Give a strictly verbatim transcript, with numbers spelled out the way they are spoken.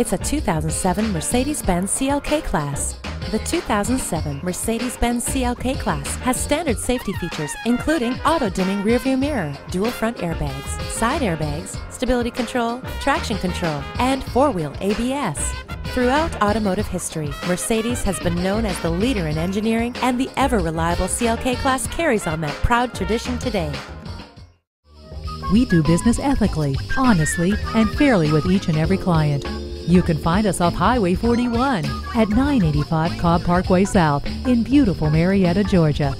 It's a two thousand seven Mercedes-Benz C L K Class. The two thousand seven Mercedes-Benz C L K Class has standard safety features including auto-dimming rearview mirror, dual front airbags, side airbags, stability control, traction control, and four-wheel A B S. Throughout automotive history, Mercedes has been known as the leader in engineering, and the ever-reliable C L K Class carries on that proud tradition today. We do business ethically, honestly, and fairly with each and every client. You can find us off Highway forty-one at nine eighty-five Cobb Parkway South in beautiful Marietta, Georgia.